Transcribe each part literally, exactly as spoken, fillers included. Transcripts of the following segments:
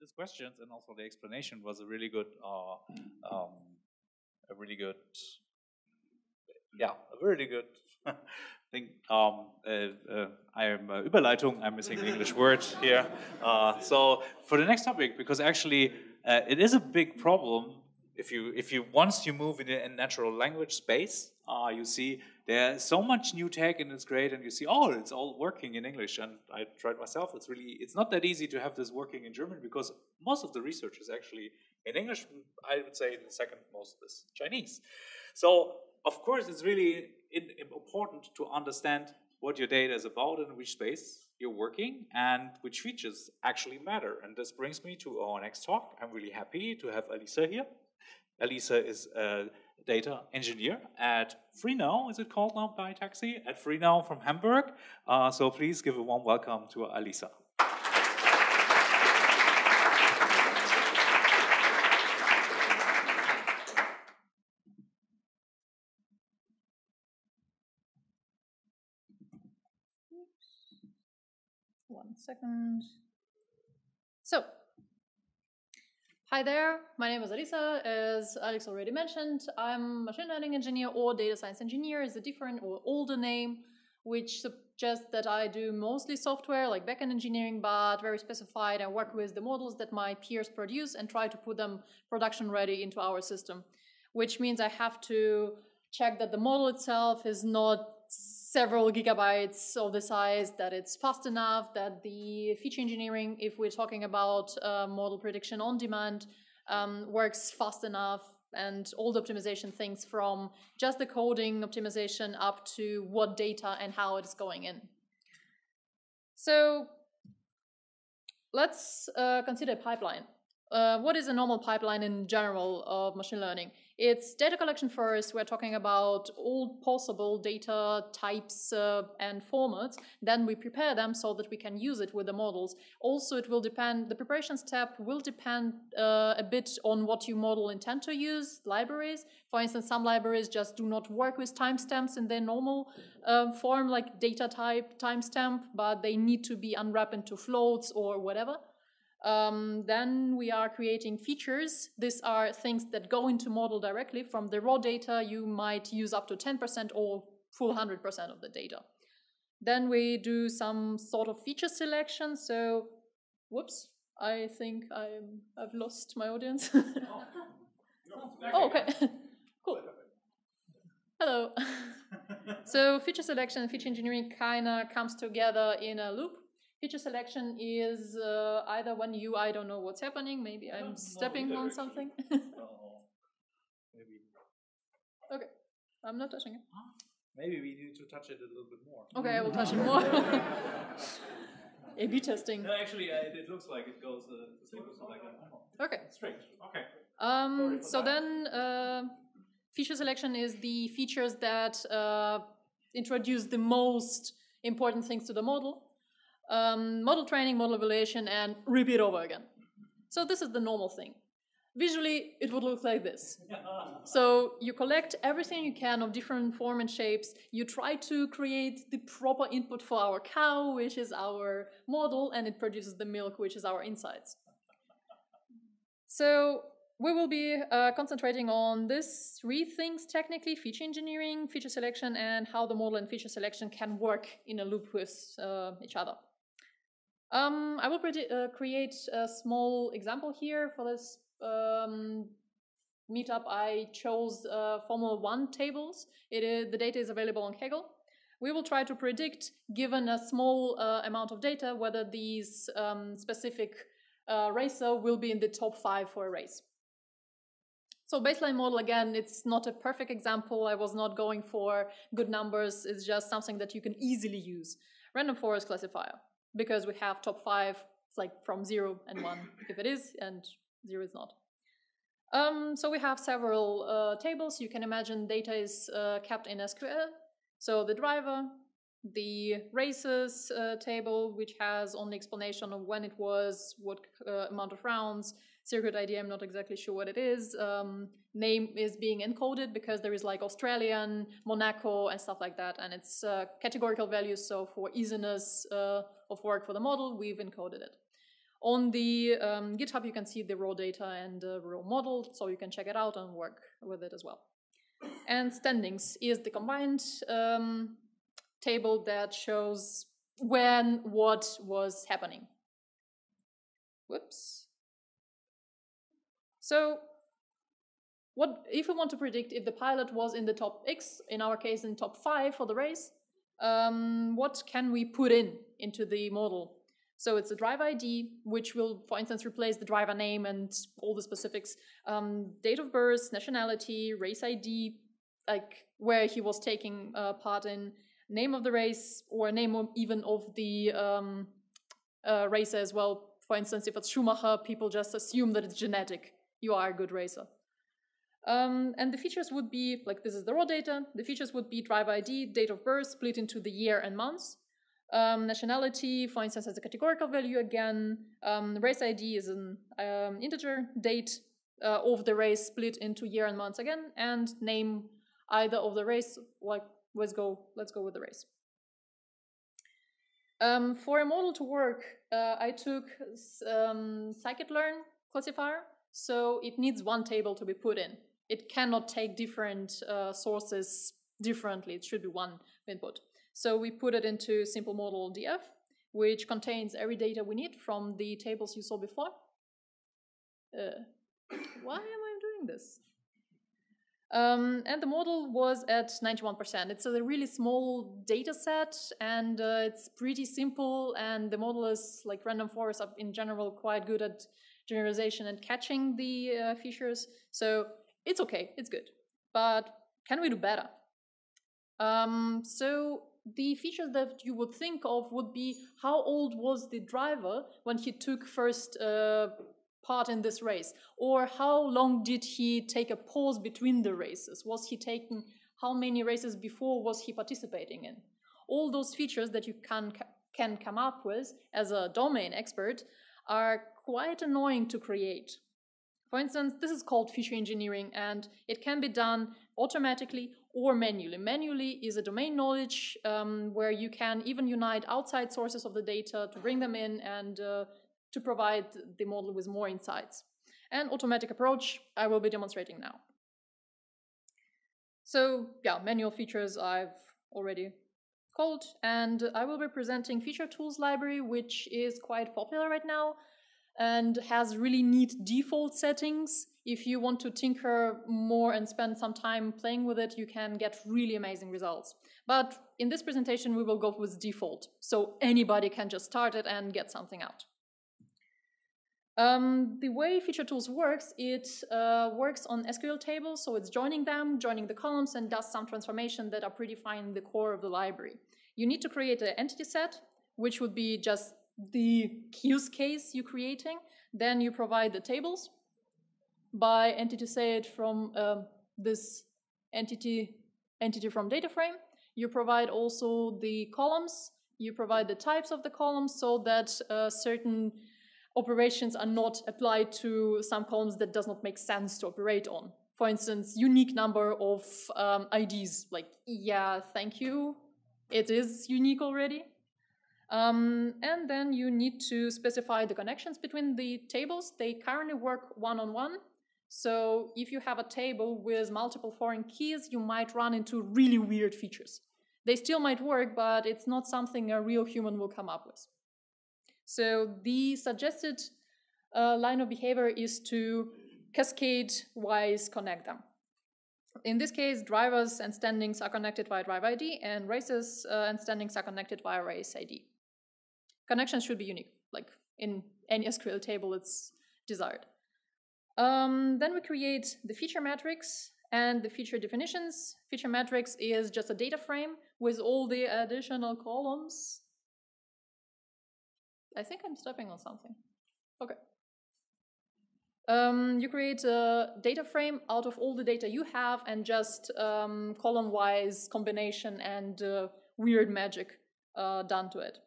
these questions and also the explanation was a really good, uh, um, a really good, yeah, a really good thing. Um, uh, uh, I am uh, Überleitung, I'm missing the English word here. Uh, so for the next topic, because actually uh, it is a big problem. If you, if you once you move in a natural language space, uh, you see there's so much new tech and it's great, and you see, oh, it's all working in English. And I tried myself. It's really, it's not that easy to have this working in German because most of the research is actually in English. I would say the second most is Chinese. So of course, it's really important to understand what your data is about and which space you're working and which features actually matter. And this brings me to our next talk. I'm really happy to have Alisa here. Alisa is a data engineer at Freenow, is it called now by taxi? At Freenow from Hamburg. Uh, so please give a warm welcome to Alisa. Oops. One second. So. Hi there, my name is Alisa, as Alex already mentioned. I'm a machine learning engineer, or data science engineer is a different or older name, which suggests that I do mostly software like backend engineering, but very specified. I work with the models that my peers produce and try to put them production ready into our system, which means I have to check that the model itself is not several gigabytes of the size, that it's fast enough, that the feature engineering, if we're talking about uh, model prediction on demand, um, works fast enough, and all the optimization things from just the coding optimization up to what data and how it's going in. So let's uh, consider a pipeline. Uh, what is a normal pipeline in general of machine learning? It's data collection first. We're talking about all possible data types uh, and formats. Then we prepare them so that we can use it with the models. Also, it will depend, the preparation step will depend uh, a bit on what your model intend to use, libraries. For instance, some libraries just do not work with timestamps in their normal uh, form, like data type, timestamp, but they need to be unwrapped into floats or whatever. Um, then we are creating features. These are things that go into model directly. From the raw data, you might use up to ten percent or full one hundred percent of the data. Then we do some sort of feature selection. So, whoops, I think I'm, I've lost my audience. No. No, oh, okay. Cool. Hello. So feature selection and feature engineering kind of comes together in a loop. Feature selection is uh, either when you, I don't know what's happening, maybe I'm no, stepping no on something. No, maybe. Okay, I'm not touching it. Maybe we need to touch it a little bit more. Okay, I will touch it more. A B testing. No, actually, uh, it, it looks like it goes uh, like that. Okay. Strange, okay. Um, so that. then uh, feature selection is the features that uh, introduce the most important things to the model. Um, model training, model evaluation, and repeat over again. So this is the normal thing. Visually, it would look like this. So you collect everything you can of different form and shapes. You try to create the proper input for our cow, which is our model, and it produces the milk, which is our insights. So we will be uh, concentrating on these three things technically: feature engineering, feature selection, and how the model and feature selection can work in a loop with uh, each other. Um, I will uh, create a small example here. For this um, meetup, I chose uh, Formula One tables. It is, the data is available on Kaggle. We will try to predict, given a small uh, amount of data, whether these um, specific uh, racer will be in the top five for a race. So baseline model, again, it's not a perfect example. I was not going for good numbers. It's just something that you can easily use. Random forest classifier. Because we have top five, it's like from zero and one if it is, and zero is not. Um, so we have several uh, tables. You can imagine data is uh, kept in S Q L. So the driver, the races uh, table, which has only explanation of when it was, what uh, amount of rounds, circuit I D, I'm not exactly sure what it is. Um, name is being encoded because there is like Australian, Monaco, and stuff like that. And it's uh, categorical values, so for easiness uh, of work for the model, we've encoded it. On the um, GitHub, you can see the raw data and uh, raw model, so you can check it out and work with it as well. And standings is the combined um, table that shows when what was happening. Whoops. So what if we want to predict if the pilot was in the top X, in our case in top five for the race, um, what can we put in into the model? So it's a driver I D, which will, for instance, replace the driver name and all the specifics, um, date of birth, nationality, race I D, like where he was taking uh, part in, name of the race, or name of, even of the um, uh, racer as well. For instance, if it's Schumacher, people just assume that it's genetic. You are a good racer. Um, and the features would be, like this is the raw data, the features would be driver I D, date of birth, split into the year and months. Um, nationality, for instance, as a categorical value again. Um, race I D is an um, integer. Date uh, of the race split into year and months again, and name either of the race. Like let's go, let's go with the race. Um, for a model to work, uh, I took um, Scikit-Learn classifier, so it needs one table to be put in. It cannot take different uh, sources differently. It should be one input. So we put it into simple model D F, which contains every data we need from the tables you saw before. Uh, why am I doing this? Um, and the model was at ninety-one percent. It's a really small data set, and uh, it's pretty simple, and the model is, like Random Forest, are in general quite good at generalization and catching the uh, features. So it's okay, it's good. But can we do better? Um, so the features that you would think of would be how old was the driver when he took first uh, part in this race, or how long did he take a pause between the races? Was he taking how many races before was he participating in? All those features that you can, can come up with as a domain expert are quite annoying to create. For instance, this is called feature engineering, and it can be done automatically or manually. Manually is a domain knowledge um, where you can even unite outside sources of the data to bring them in and uh, to provide the model with more insights. And automatic approach I will be demonstrating now. So yeah, manual features I've already called, and I will be presenting Feature Tools library, which is quite popular right now and has really neat default settings. If you want to tinker more and spend some time playing with it, you can get really amazing results. But in this presentation, we will go with default, so anybody can just start it and get something out. Um, the way Feature Tools works, it uh, works on S Q L tables, so it's joining them, joining the columns, and does some transformation that are pretty fine in the core of the library. You need to create an entity set, which would be just the use case you're creating. Then you provide the tables by entity set from uh, this entity entity from data frame. You provide also the columns, you provide the types of the columns, so that uh, certain operations are not applied to some columns that does not make sense to operate on. For instance, unique number of um, I Ds, like, yeah, thank you, it is unique already. Um, and then you need to specify the connections between the tables. They currently work one-on-one. So if you have a table with multiple foreign keys, you might run into really weird features. They still might work, but it's not something a real human will come up with. So the suggested uh, line of behavior is to cascade-wise connect them. In this case, drivers and standings are connected via driver I D, and races uh, and standings are connected via race I D. Connections should be unique, like in any S Q L table it's desired. Um, then we create the feature matrix and the feature definitions. Feature matrix is just a data frame with all the additional columns. I think I'm stepping on something. Okay. Um, you create a data frame out of all the data you have, and just um, column-wise combination and uh, weird magic uh, done to it.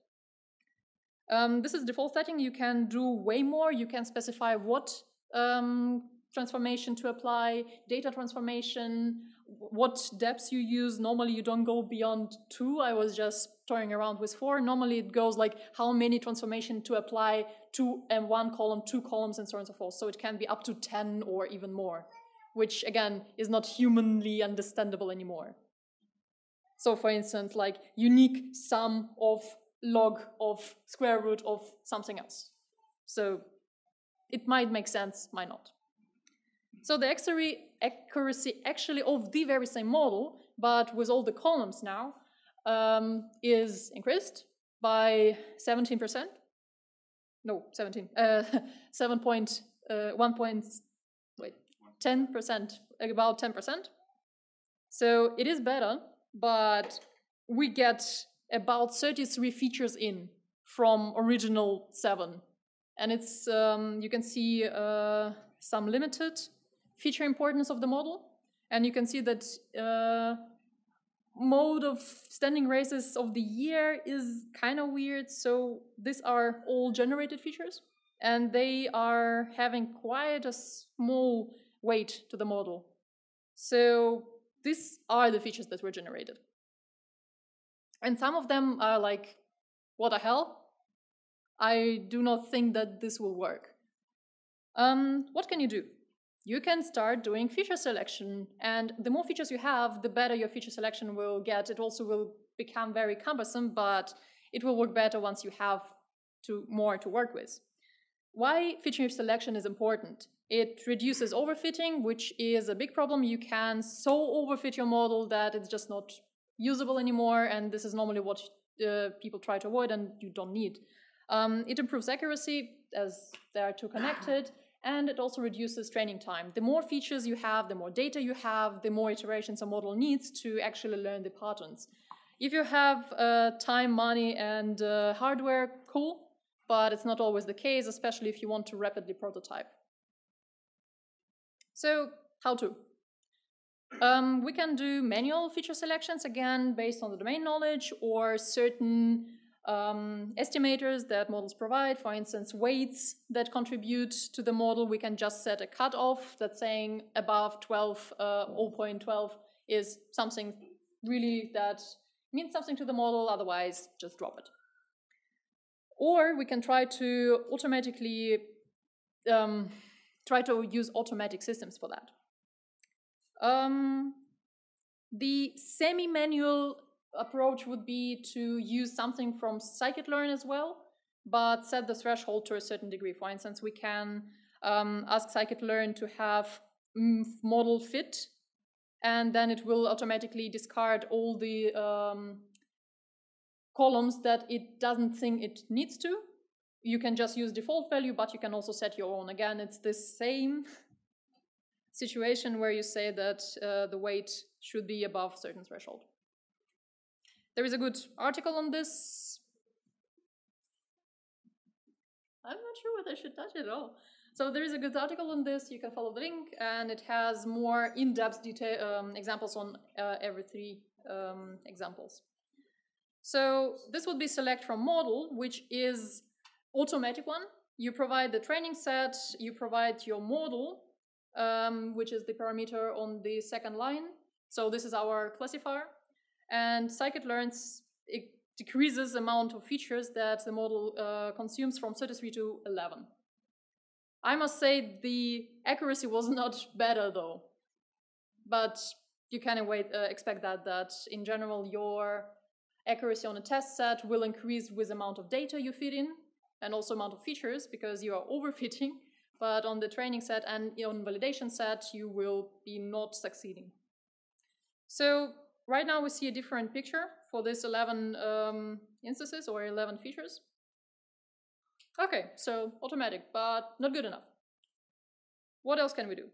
Um, this is default setting. You can do way more. You can specify what um, transformation to apply, data transformation, what depths you use. Normally you don't go beyond two. I was just toying around with four. Normally it goes like how many transformation to apply to and one column, two columns, and so on and so forth. So it can be up to ten or even more, which again is not humanly understandable anymore. So for instance, like unique sum of log of square root of something else. So it might make sense, might not. So the accuracy actually of the very same model, but with all the columns now, um, is increased by seventeen percent. No, seventeen. Uh, seven point uh, one point. Wait, ten percent. About ten percent. So it is better, but we get about thirty-three features in from original seven, and it's um, you can see uh, some limited feature importance of the model, and you can see that uh, mode of standing races of the year is kind of weird. So these are all generated features, and they are having quite a small weight to the model. So these are the features that were generated. And some of them are like, what the hell? I do not think that this will work. Um, what can you do? You can start doing feature selection, and the more features you have, the better your feature selection will get. It also will become very cumbersome, but it will work better once you have to, more to work with. Why feature selection is important? It reduces overfitting, which is a big problem. You can so overfit your model that it's just not usable anymore, and this is normally what uh, people try to avoid, and you don't need. Um, it improves accuracy, as they are too connected. And it also reduces training time. The more features you have, the more data you have, the more iterations a model needs to actually learn the patterns. If you have uh, time, money, and uh, hardware, cool, but it's not always the case, especially if you want to rapidly prototype. So, how to? Um, we can do manual feature selections, again, based on the domain knowledge or certain Um, estimators that models provide, for instance, weights that contribute to the model. We can just set a cutoff that's saying above twelve, uh, zero point one two is something really that means something to the model, otherwise just drop it. Or we can try to automatically, um, try to use automatic systems for that. Um, the semi-manual approach would be to use something from Scikit-Learn as well, but set the threshold to a certain degree. For instance, we can um, ask Scikit-Learn to have model fit, and then it will automatically discard all the um, columns that it doesn't think it needs to. You can just use default value, but you can also set your own. Again, it's the same situation where you say that uh, the weight should be above a certain threshold. There is a good article on this. I'm not sure whether I should touch it at all. So there is a good article on this. You can follow the link, and it has more in-depth detail um, examples on uh, every three um, examples. So this would be select from model, which is automatic one. You provide the training set. You provide your model, um, which is the parameter on the second line. So this is our classifier. And Scikit-Learn it decreases the amount of features that the model uh, consumes from thirty-three to eleven. I must say the accuracy was not better though, but you can uh, expect that, that in general your accuracy on a test set will increase with the amount of data you feed in and also amount of features because you are overfitting, but on the training set and on validation set you will be not succeeding. So right now we see a different picture for this eleven um, instances or eleven features. Okay, so automatic, but not good enough. What else can we do?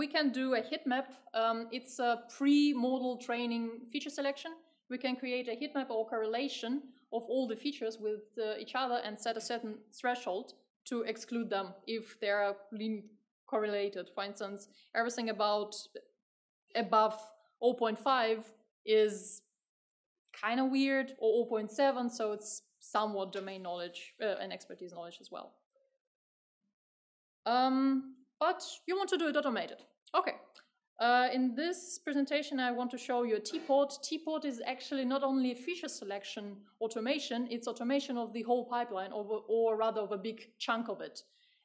We can do a heat map. Um, it's a pre-model training feature selection. We can create a heat map or correlation of all the features with uh, each other and set a certain threshold to exclude them if they are correlated. For instance, everything about above zero point five is kind of weird, or zero point seven, so it's somewhat domain knowledge uh, and expertise knowledge as well. Um, but you want to do it automated. Okay. Uh, in this presentation, I want to show you a T P O T. T P O T is actually not only feature selection automation, it's automation of the whole pipeline, or, or rather of a big chunk of it.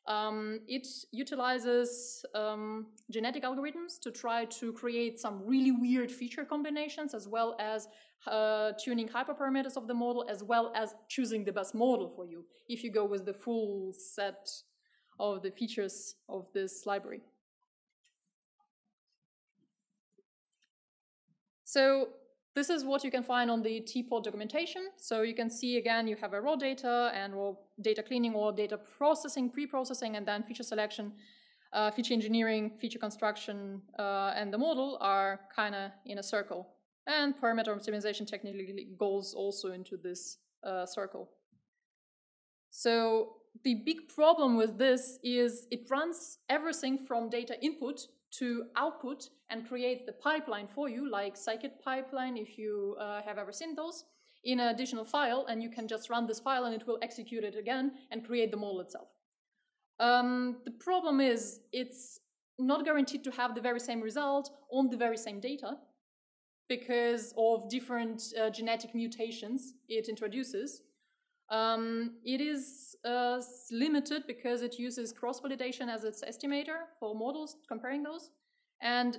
Um, it utilizes um, genetic algorithms to try to create some really weird feature combinations, as well as uh, tuning hyperparameters of the model, as well as choosing the best model for you if you go with the full set of the features of this library. So this is what you can find on the T P O T documentation. So you can see, again, you have a raw data and raw data cleaning or data processing, pre-processing, and then feature selection, uh, feature engineering, feature construction, uh, and the model are kind of in a circle. And parameter optimization technically goes also into this uh, circle. So the big problem with this is it runs everything from data input to output and create the pipeline for you, like Scikit pipeline, if you uh, have ever seen those, in an additional file, and you can just run this file and it will execute it again and create the model itself. Um, the problem is it's not guaranteed to have the very same result on the very same data because of different uh, genetic mutations it introduces. Um, it is uh, limited because it uses cross-validation as its estimator for models, comparing those. And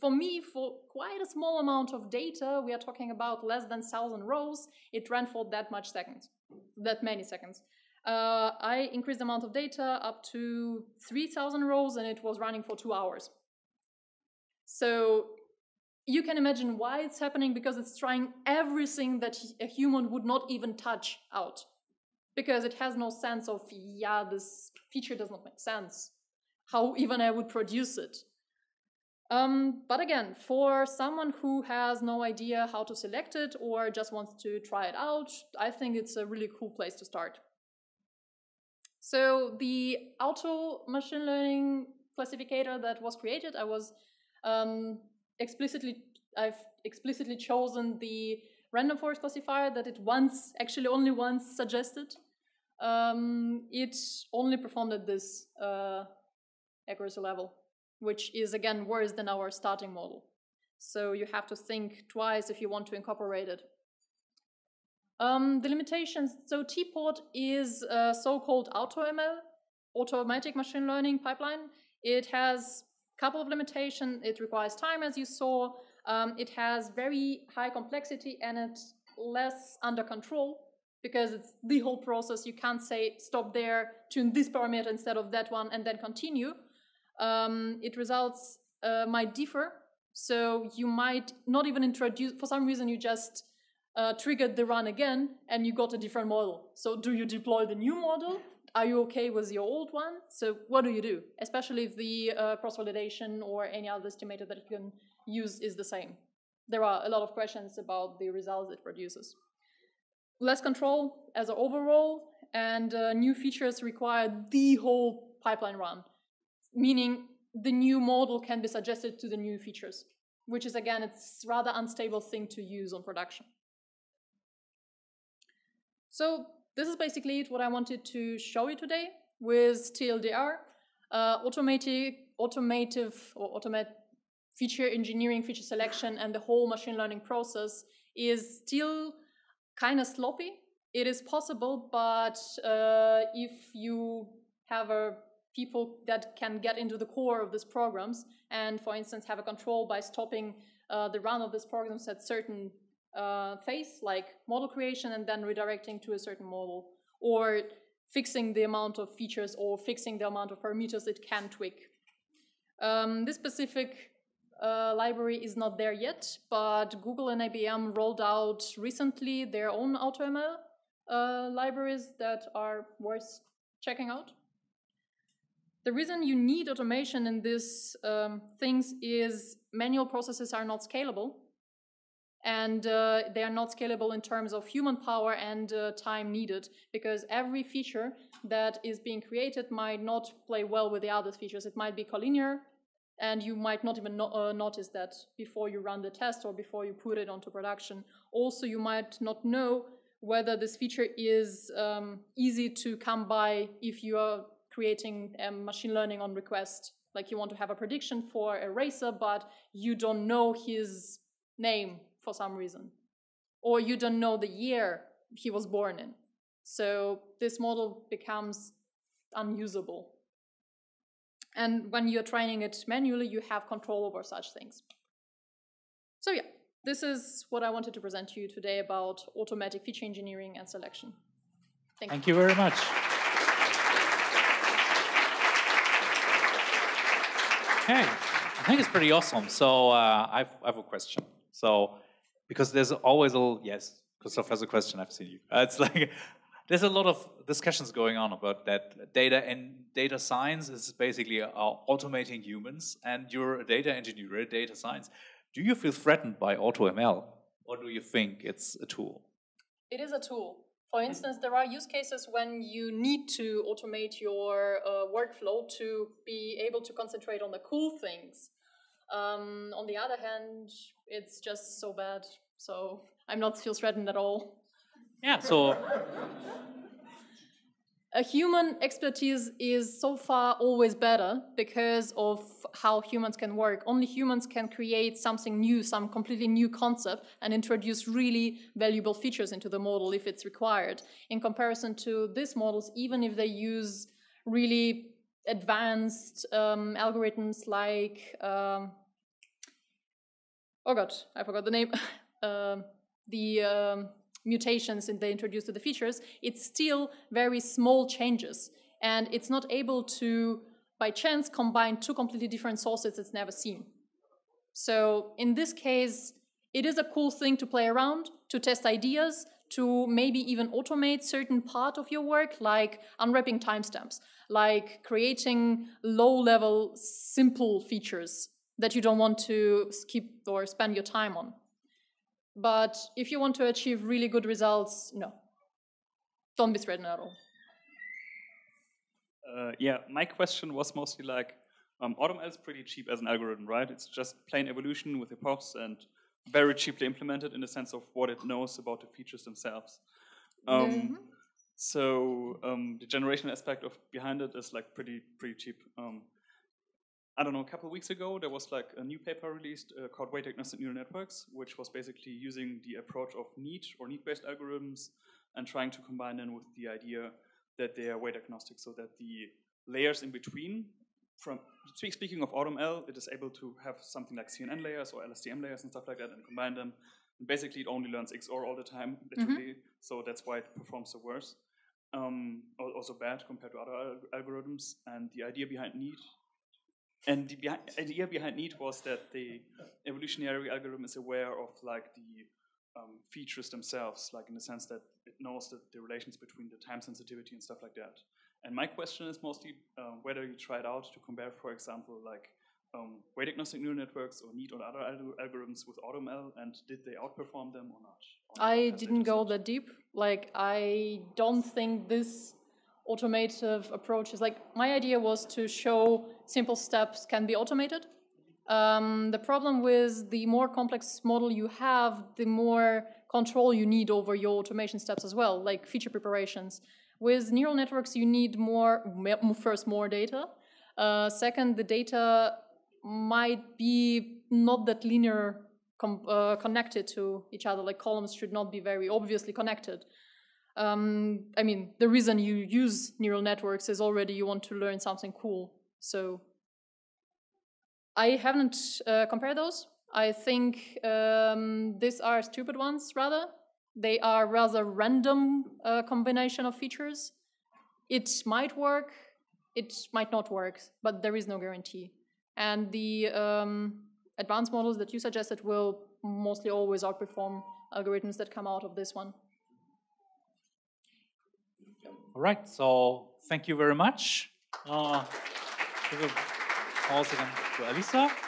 for me, for quite a small amount of data, we are talking about less than one thousand rows, it ran for that much seconds, that many seconds. Uh, I increased the amount of data up to three thousand rows and it was running for two hours. So you can imagine why it's happening, because it's trying everything that a human would not even touch out. Because it has no sense of, yeah, this feature does not make sense. How even I would produce it. Um, but again, for someone who has no idea how to select it or just wants to try it out, I think it's a really cool place to start. So the auto machine learning classificator that was created, I was... Um, Explicitly, I've explicitly chosen the Random Forest classifier that it once, actually only once suggested. Um, it only performed at this uh, accuracy level, which is again worse than our starting model. So you have to think twice if you want to incorporate it. Um, the limitations, so T P O T is a so-called AutoML, automatic machine learning pipeline. It has couple of limitations. It requires time, as you saw. Um, it has very high complexity and it's less under control because it's the whole process. You can't say, stop there, tune this parameter instead of that one, and then continue. Um, it results uh, might differ. So you might not even introduce, for some reason, you just uh, triggered the run again and you got a different model. So do you deploy the new model? Are you okay with your old one? So what do you do? Especially if the uh, cross-validation or any other estimator that you can use is the same. There are a lot of questions about the results it produces. Less control as an overall, and uh, new features require the whole pipeline run, meaning the new model can be suggested to the new features, which is, again, it's rather unstable thing to use on production. So this is basically it, what I wanted to show you today with T L D R, uh, automatic, automative or automatic feature engineering, feature selection, and the whole machine learning process is still kind of sloppy. It is possible, but uh, if you have a, people that can get into the core of these programs and, for instance, have a control by stopping uh, the run of these programs at certain Uh, phase, like model creation and then redirecting to a certain model, or fixing the amount of features or fixing the amount of parameters it can tweak. Um, this specific uh, library is not there yet, but Google and I B M rolled out recently their own AutoML uh, libraries that are worth checking out. The reason you need automation in these um, things is manual processes are not scalable. And uh, they are not scalable in terms of human power and uh, time needed, because every feature that is being created might not play well with the other features. It might be collinear, and you might not even no uh, notice that before you run the test or before you put it onto production. Also, you might not know whether this feature is um, easy to come by if you are creating um, machine learning on request. Like you want to have a prediction for a racer, but you don't know his name for some reason, or you don't know the year he was born in. So this model becomes unusable. And when you're training it manually, you have control over such things. So yeah, this is what I wanted to present to you today about automatic feature engineering and selection. Thank you. Thank you very much. Okay, I think it's pretty awesome. So uh, I've, I have a question. So because there's always a, yes, Christoph has a question, I've seen you. Uh, it's like, there's a lot of discussions going on about that data, and data science is basically uh, automating humans, and you're a data engineer, a data science. Do you feel threatened by AutoML, or do you think it's a tool? It is a tool. For instance, there are use cases when you need to automate your uh, workflow to be able to concentrate on the cool things. Um, on the other hand, it's just so bad. So I'm not feel threatened at all. Yeah, so... A human expertise is so far always better because of how humans can work. Only humans can create something new, some completely new concept, and introduce really valuable features into the model if it's required. In comparison to these models, even if they use really advanced um, algorithms like... Um, oh God, I forgot the name. um, the... Um, mutations and they introduce to the features, it's still very small changes. And it's not able to, by chance, combine two completely different sources it's never seen. So in this case, it is a cool thing to play around, to test ideas, to maybe even automate certain part of your work, like unwrapping timestamps, like creating low-level, simple features that you don't want to skip or spend your time on. But if you want to achieve really good results, no. Don't be threatened at all. Uh, yeah, my question was mostly like, um, AutoML is pretty cheap as an algorithm, right? It's just plain evolution with epochs and very cheaply implemented in the sense of what it knows about the features themselves. Um, mm-hmm. So um, the generation aspect of behind it is like pretty, pretty cheap. Um, I don't know, a couple of weeks ago, there was like a new paper released uh, called Weight Agnostic Neural Networks, which was basically using the approach of NEAT or NEAT-based algorithms and trying to combine them with the idea that they are weight agnostic, so that the layers in between, from speaking of AutoML, it is able to have something like C N N layers or L S T M layers and stuff like that and combine them. And basically, it only learns X O R all the time, literally, mm-hmm. so that's why it performs the worst. Um, also bad compared to other al algorithms, and the idea behind NEAT And the behind, idea behind NEAT was that the evolutionary algorithm is aware of like the um, features themselves, like in the sense that it knows that the relations between the time sensitivity and stuff like that. And my question is mostly uh, whether you tried out to compare, for example, like um, weight agnostic neural networks or NEAT or other alg algorithms with AutoML, and did they outperform them or not? Or I didn't go that deep. Like I don't think this automative approaches. Like my idea was to show simple steps can be automated. Um, the problem with the more complex model you have, the more control you need over your automation steps as well, like feature preparations. With neural networks, you need more, first more data. Uh, second, the data might be not that linear com uh, connected to each other, like columns should not be very obviously connected. Um, I mean, the reason you use neural networks is already you want to learn something cool. So I haven't uh, compared those. I think um, these are stupid ones, rather. They are rather random uh, combination of features. It might work, it might not work, but there is no guarantee. And the um, advanced models that you suggested will mostly always outperform algorithms that come out of this one. All right, so thank you very much. Uh, give a pause again to Alisa.